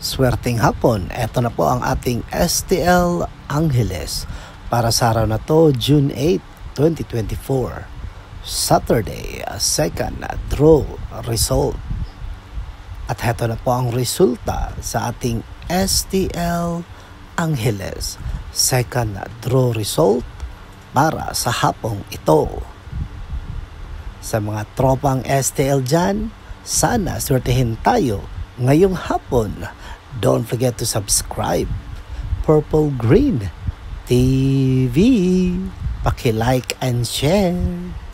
Swerteng hapon, eto na po ang ating STL Angeles para sa araw na to, June 8, 2024. Saturday, second draw result. At eto na po ang resulta sa ating STL Angeles second draw result para sa hapong ito. Sa mga tropang STL dyan, sana swertihin tayo ngayong hapon. Don't forget to subscribe. Purple Green TV. Paki-like and share.